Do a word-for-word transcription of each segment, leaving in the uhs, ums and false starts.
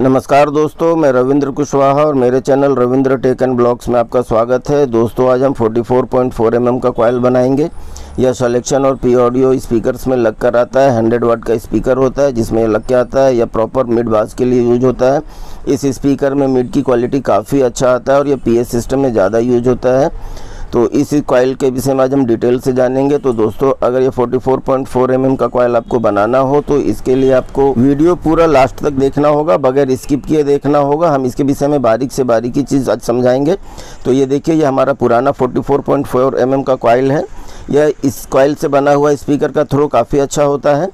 नमस्कार दोस्तों, मैं रविंद्र कुशवाहा और मेरे channel Ravindra tech n blogs में आपका स्वागत है। दोस्तों आज हम चौवालीस पॉइंट चार एम एम का कॉयल बनाएंगे। यह सिलेक्शन और पी ऑडियो स्पीकर्स में लग कर आता है। सौ वाट का स्पीकर होता है जिसमें यह लग के आता है। यह प्रॉपर मिड बास के लिए यूज होता है। इस स्पीकर में मिड की क्वालिटी काफ़ी अच्छा आता है और यह पी एस सिस्टम में ज़्यादा यूज होता है। तो इस कॉयल के विषय में आज हम डिटेल से जानेंगे। तो दोस्तों अगर ये चौवालीस पॉइंट चार एम एम का कॉयल आपको बनाना हो तो इसके लिए आपको वीडियो पूरा लास्ट तक देखना होगा, बगैर स्किप किए देखना होगा। हम इसके विषय में बारीक से बारीकी चीज़ आज समझाएंगे। तो ये देखिए, ये हमारा पुराना चौवालीस पॉइंट चार एम एम का कॉयल है। यह इस कॉयल से बना हुआ स्पीकर का थ्रो काफ़ी अच्छा होता है।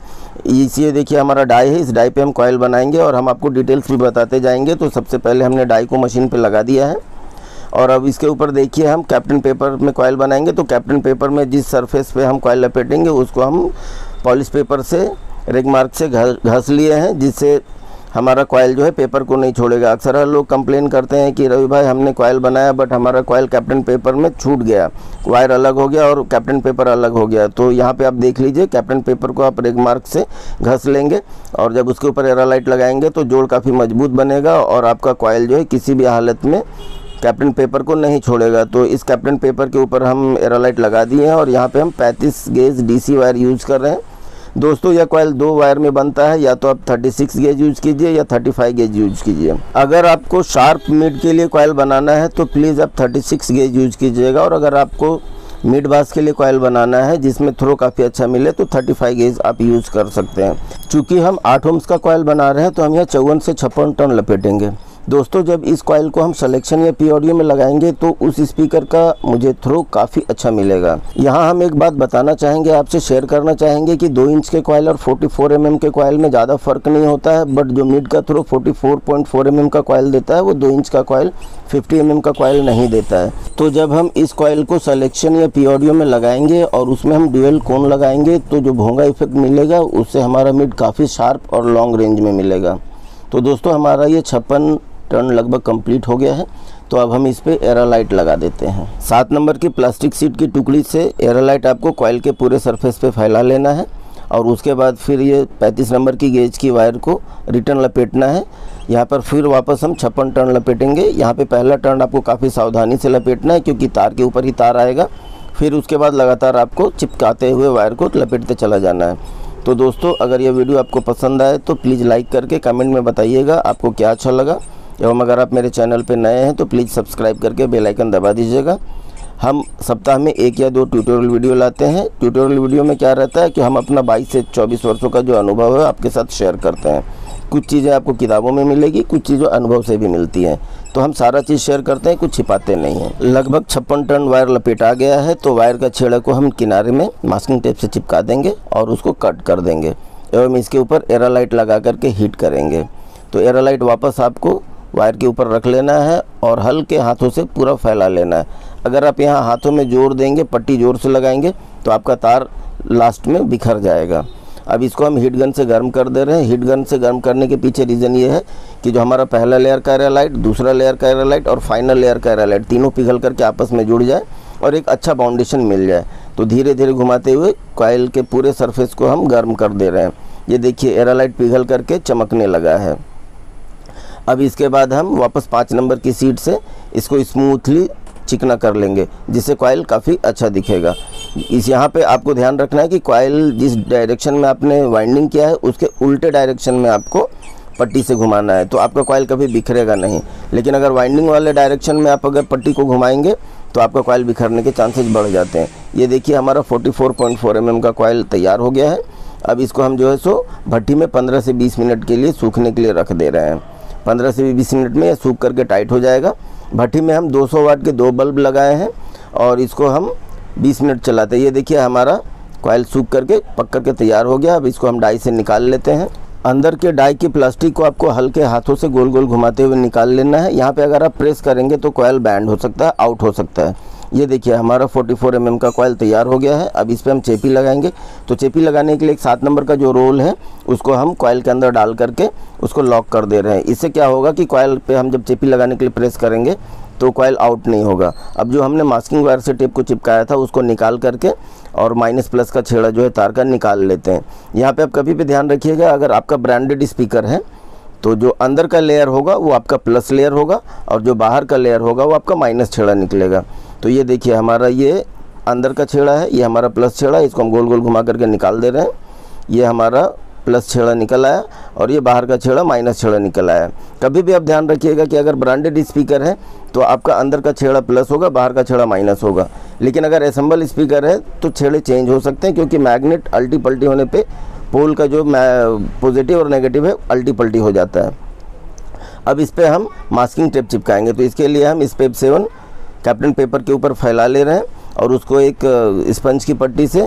इसी देखिए हमारा डाई है, इस डाई पे हम कॉयल बनाएंगे और हम आपको डिटेल्स भी बताते जाएंगे। तो सबसे पहले हमने डाई को मशीन पर लगा दिया है और अब इसके ऊपर देखिए हम कैप्टन पेपर में कॉयल बनाएंगे। तो कैप्टन पेपर में जिस सरफेस पे हम कॉयल लपेटेंगे उसको हम पॉलिश पेपर से रेग मार्क से घस लिए हैं, जिससे हमारा कॉयल जो है पेपर को नहीं छोड़ेगा। अक्सर हर लोग कंप्लेन करते हैं कि रवि भाई हमने कॉयल बनाया बट हमारा कॉयल कैप्टन पेपर में छूट गया, वायर अलग हो गया और कैप्टन पेपर अलग हो गया। तो यहाँ पे आप देख लीजिए, कैप्टन पेपर को आप रेग मार्क से घस लेंगे और जब उसके ऊपर एरालाइट लगाएंगे तो जोड़ काफ़ी मजबूत बनेगा और आपका कॉयल जो है किसी भी हालत में कैप्टन पेपर को नहीं छोड़ेगा। तो इस कैप्टन पेपर के ऊपर हम एरालाइट लगा दिए हैं और यहाँ पे हम पैंतीस gauge D C wire use कर रहे हैं। दोस्तों यह कॉयल दो वायर में बनता है, या तो आप छत्तीस गेज यूज़ कीजिए या पैंतीस गेज यूज़ कीजिए। अगर आपको शार्प मिड के लिए कॉयल बनाना है तो प्लीज़ आप छत्तीस गेज यूज़ कीजिएगा, और अगर आपको मिड बास के लिए कॉयल बनाना है जिसमें थ्रो काफ़ी अच्छा मिले तो पैंतीस गेज आप यूज़ कर सकते हैं। चूँकि हम आठ ओम्स का कॉयल बना रहे हैं तो हम यहाँ चौवन से छप्पन टन लपेटेंगे। दोस्तों जब इस कॉयल को हम सिलेक्शन या पी ऑडियो में लगाएंगे तो उस स्पीकर का मुझे थ्रो काफ़ी अच्छा मिलेगा। यहाँ हम एक बात बताना चाहेंगे, आपसे शेयर करना चाहेंगे कि दो इंच के कॉयल और चौवालीस एम एम के कॉयल में ज़्यादा फर्क नहीं होता है, बट जो मिड का थ्रो चौवालीस पॉइंट चार एम एम का कॉयल देता है वो दो इंच का कॉयल पचास एम एम का कॉयल नहीं देता है। तो जब हम इस कॉयल को सिलेक्शन या पी ऑडियो में लगाएंगे और उसमें हम ड्यूअल कोन लगाएंगे तो जो भोंगा इफेक्ट मिलेगा उससे हमारा मिड काफ़ी शार्प और लॉन्ग रेंज में मिलेगा। तो दोस्तों हमारा ये छप्पन टर्न लगभग कंप्लीट हो गया है। तो अब हम इस पे एरालाइट लगा देते हैं। सात नंबर की प्लास्टिक सीट की टुकड़ी से एरालाइट आपको कॉयल के पूरे सरफेस पे फैला लेना है और उसके बाद फिर ये पैंतीस नंबर की गेज की वायर को रिटर्न लपेटना है। यहाँ पर फिर वापस हम छप्पन टर्न लपेटेंगे। यहाँ पे पहला टर्न आपको काफ़ी सावधानी से लपेटना है क्योंकि तार के ऊपर ही तार आएगा। फिर उसके बाद लगातार आपको चिपकाते हुए वायर को लपेटते चला जाना है। तो दोस्तों अगर यह वीडियो आपको पसंद आए तो प्लीज़ लाइक करके कमेंट में बताइएगा आपको क्या अच्छा लगा, एवं अगर आप मेरे चैनल पर नए हैं तो प्लीज़ सब्सक्राइब करके बेल आइकन दबा दीजिएगा। हम सप्ताह में एक या दो ट्यूटोरियल वीडियो लाते हैं। ट्यूटोरियल वीडियो में क्या रहता है कि हम अपना बाईस से चौबीस वर्षों का जो अनुभव है आपके साथ शेयर करते हैं। कुछ चीज़ें आपको किताबों में मिलेगी, कुछ चीज़ें अनुभव से भी मिलती हैं। तो हम सारा चीज़ शेयर करते हैं, कुछ छिपाते नहीं हैं। लगभग छप्पन टन वायर लपेटा गया है। तो वायर का छेड़ा को हम किनारे में मास्किंग टेप से चिपका देंगे और उसको कट कर देंगे एवं इसके ऊपर एरालाइट लगा करके हीट करेंगे। तो एरालाइट वापस आपको वायर के ऊपर रख लेना है और हल्के हाथों से पूरा फैला लेना है। अगर आप यहाँ हाथों में जोर देंगे, पट्टी जोर से लगाएंगे तो आपका तार लास्ट में बिखर जाएगा। अब इसको हम हीट गन से गर्म कर दे रहे हैं। हीट गन से गर्म करने के पीछे रीज़न ये है कि जो हमारा पहला लेयर का एरालाइट, दूसरा लेयर का एरालाइट और फाइनल लेयर का एरालाइट तीनों पिघल करके आपस में जुड़ जाए और एक अच्छा फाउंडेशन मिल जाए। तो धीरे धीरे घुमाते हुए कॉयल के पूरे सरफेस को हम गर्म कर दे रहे हैं। ये देखिए एरालाइट पिघल करके चमकने लगा है। अब इसके बाद हम वापस पाँच नंबर की सीट से इसको स्मूथली चिकना कर लेंगे जिससे कॉयल काफ़ी अच्छा दिखेगा। इस यहाँ पे आपको ध्यान रखना है कि कॉयल जिस डायरेक्शन में आपने वाइंडिंग किया है उसके उल्टे डायरेक्शन में आपको पट्टी से घुमाना है, तो आपका कॉयल कभी बिखरेगा नहीं। लेकिन अगर वाइंडिंग वाले डायरेक्शन में आप अगर पट्टी को घुमाएंगे तो आपका कॉयल बिखरने के चांसेस बढ़ जाते हैं। ये देखिए हमारा चौवालीस पॉइंट चार एम एम का कॉयल तैयार हो गया है। अब इसको हम जो है सो भट्टी में पंद्रह से बीस मिनट के लिए सूखने के लिए रख दे रहे हैं। पंद्रह से बीस मिनट में यह सूख करके टाइट हो जाएगा। भट्टी में हम दो सौ वाट के दो बल्ब लगाए हैं और इसको हम बीस मिनट चलाते हैं। ये देखिए हमारा कॉयल सूख करके पक करके तैयार हो गया। अब इसको हम डाई से निकाल लेते हैं। अंदर के डाई की प्लास्टिक को आपको हल्के हाथों से गोल गोल घुमाते हुए निकाल लेना है। यहाँ पे अगर आप प्रेस करेंगे तो कॉयल बैंड हो सकता है, आउट हो सकता है। ये देखिए हमारा चौवालीस एम एम का कॉयल तैयार हो गया है। अब इस पर हम चेपी लगाएंगे। तो चेपी लगाने के लिए एक सात नंबर का जो रोल है उसको हम कॉयल के अंदर डाल करके उसको लॉक कर दे रहे हैं। इससे क्या होगा कि कॉयल पे हम जब चेपी लगाने के लिए प्रेस करेंगे तो कॉयल आउट नहीं होगा। अब जो हमने मास्किंग वायर से टेप को चिपकाया था उसको निकाल करके और माइनस प्लस का छेड़ा जो है तार का निकाल लेते हैं। यहाँ पर आप कभी भी ध्यान रखिएगा, अगर आपका ब्रांडेड स्पीकर है तो जो अंदर का लेयर होगा वो आपका प्लस लेयर होगा और जो बाहर का लेयर होगा वो आपका माइनस छेड़ा निकलेगा। तो ये देखिए हमारा ये अंदर का छेड़ा है, ये हमारा प्लस छेड़ा है, इसको हम गोल गोल घुमा करके निकाल दे रहे हैं। ये हमारा प्लस छेड़ा निकल आया और ये बाहर का छेड़ा माइनस छेड़ा निकल आया। कभी भी आप ध्यान रखिएगा कि अगर ब्रांडेड स्पीकर है तो आपका अंदर का छेड़ा प्लस होगा, बाहर का छेड़ा माइनस होगा। लेकिन अगर असेंबल स्पीकर है तो छेड़े चेंज हो सकते हैं, क्योंकि मैग्नेट अल्टी पल्टी होने पे पोल का जो पॉजिटिव और नेगेटिव है अल्टी पल्टी हो जाता है। अब इस पर हम मास्किंग टेप चिपकाएंगे, तो इसके लिए हम स्पेप सेवन कैप्टन पेपर के ऊपर फैला ले रहे हैं और उसको एक स्पंज की पट्टी से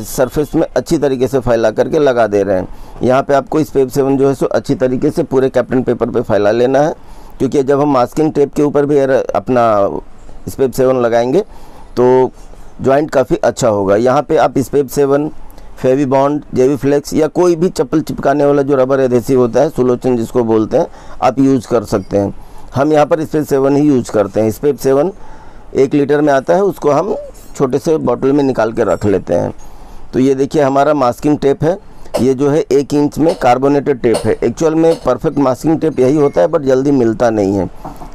सरफेस में अच्छी तरीके से फैला करके लगा दे रहे हैं। यहाँ पे आपको स्पेप सेवन जो है सो अच्छी तरीके से पूरे कैप्टन पेपर पे फैला लेना है, क्योंकि जब हम मास्किंग टेप के ऊपर भी अपना स्पेप सेवन लगाएंगे तो जॉइंट काफ़ी अच्छा होगा। यहाँ पे आप स्पेप seven, Fevi bond, JV flex या कोई भी चप्पल चिपकाने वाला जो रबर एधेसिव होता है, सुलोचन जिसको बोलते हैं, आप यूज़ कर सकते हैं। हम यहाँ पर स्पेप सेवन ही यूज़ करते हैं। स्पेप सेवन एक लीटर में आता है, उसको हम छोटे से बॉटल में निकाल के रख लेते हैं। तो ये देखिए हमारा मास्किंग टेप है, ये जो है एक इंच में कार्बोनेटेड टेप है। एक्चुअल में परफेक्ट मास्किंग टेप यही होता है, बट जल्दी मिलता नहीं है।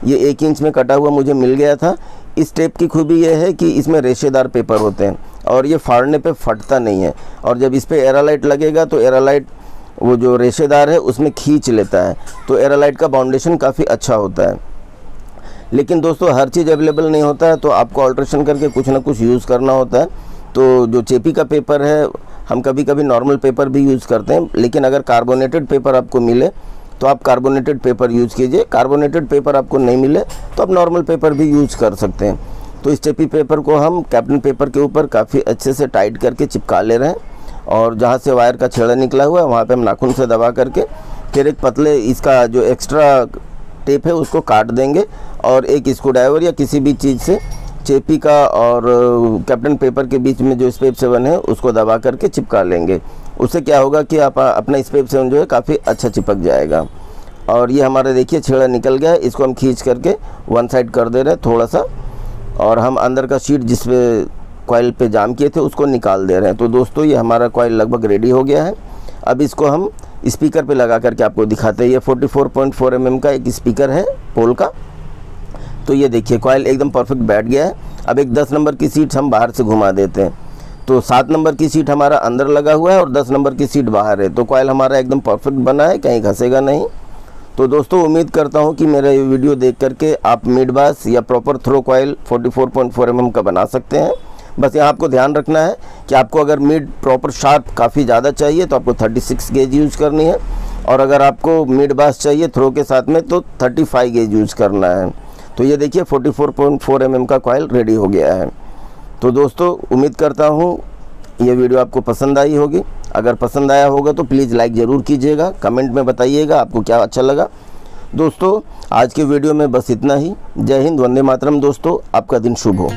ये एक इंच में कटा हुआ मुझे मिल गया था। इस टेप की खूबी यह है कि इसमें रेशेदार पेपर होते हैं और ये फाड़ने पे फटता नहीं है, और जब इस पर एरालाइट लगेगा तो एरालाइट वो जो रेशेदार है उसमें खींच लेता है, तो एरालाइट का फाउंडेशन काफ़ी अच्छा होता है। लेकिन दोस्तों हर चीज़ अवेलेबल नहीं होता है, तो आपको ऑल्ट्रेशन करके कुछ ना कुछ यूज़ करना होता है। तो जो चेपी का पेपर है, हम कभी कभी नॉर्मल पेपर भी यूज़ करते हैं, लेकिन अगर कार्बोनेटेड पेपर आपको मिले तो आप कार्बोनेटेड पेपर यूज़ कीजिए। कार्बोनेटेड पेपर आपको नहीं मिले तो आप नॉर्मल पेपर भी यूज़ कर सकते हैं। तो इस चेपी पेपर को हम कैप्टन पेपर के ऊपर काफ़ी अच्छे से टाइट करके चिपका ले रहे हैं, और जहाँ से वायर का छेड़ा निकला हुआ है वहाँ पर हम नाखून से दबा करके फिर एक पतले इसका जो एक्स्ट्रा टेप है उसको काट देंगे, और एक स्क्रू ड्राइवर या किसी भी चीज़ से चेपी का और कैप्टन पेपर के बीच में जो स्पेप सेवन है उसको दबा करके चिपका लेंगे। उससे क्या होगा कि आप अपना स्पेप सेवन जो है काफ़ी अच्छा चिपक जाएगा। और ये हमारा देखिए छेड़ा निकल गया है, इसको हम खींच करके वन साइड कर दे रहे हैं थोड़ा सा, और हम अंदर का शीट जिस पे कॉइल पे जाम किए थे उसको निकाल दे रहे हैं। तो दोस्तों ये हमारा कॉइल लगभग रेडी हो गया है। अब इसको हम स्पीकर पे लगा करके आपको दिखाते हैं। ये चौवालीस पॉइंट चार एम एम का एक स्पीकर है पोल का। तो ये देखिए कॉइल एकदम परफेक्ट बैठ गया है। अब एक दस नंबर की सीट हम बाहर से घुमा देते हैं, तो सात नंबर की सीट हमारा अंदर लगा हुआ है और दस नंबर की सीट बाहर है, तो कॉइल हमारा एकदम परफेक्ट बना है, कहीं घसेगा नहीं। तो दोस्तों उम्मीद करता हूँ कि मेरा ये वीडियो देख करके आप मिड बास या प्रॉपर थ्रो कॉइल चौवालीस पॉइंट चार एम एम का बना सकते हैं। बस यहाँ आपको ध्यान रखना है कि आपको अगर मिड प्रॉपर शार्प काफ़ी ज़्यादा चाहिए तो आपको छत्तीस गेज यूज़ करनी है, और अगर आपको मिड बास चाहिए थ्रो के साथ में तो पैंतीस गेज यूज़ करना है। तो ये देखिए चौवालीस पॉइंट चार एम एम का कॉइल रेडी हो गया है। तो दोस्तों उम्मीद करता हूँ ये वीडियो आपको पसंद आई होगी। अगर पसंद आया होगा तो प्लीज़ लाइक ज़रूर कीजिएगा, कमेंट में बताइएगा आपको क्या अच्छा लगा। दोस्तों आज के वीडियो में बस इतना ही। जय हिंद, वंदे मातरम। दोस्तों आपका दिन शुभ हो।